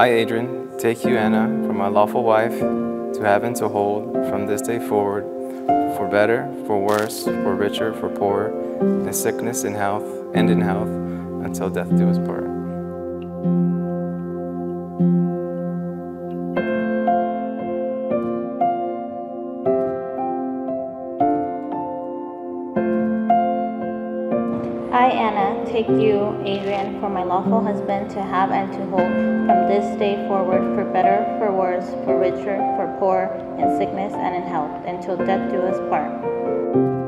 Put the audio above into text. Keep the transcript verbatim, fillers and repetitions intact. I, Adrian, take you, Ana, for my lawful wife, to have and to hold from this day forward, for better, for worse, for richer, for poorer, in sickness, in health, and in health, until death do us part. I, Ana, take you, Adrian, for my lawful husband, to have and to hold from this day forward, for better, for worse, for richer, for poorer, in sickness and in health, until death do us part.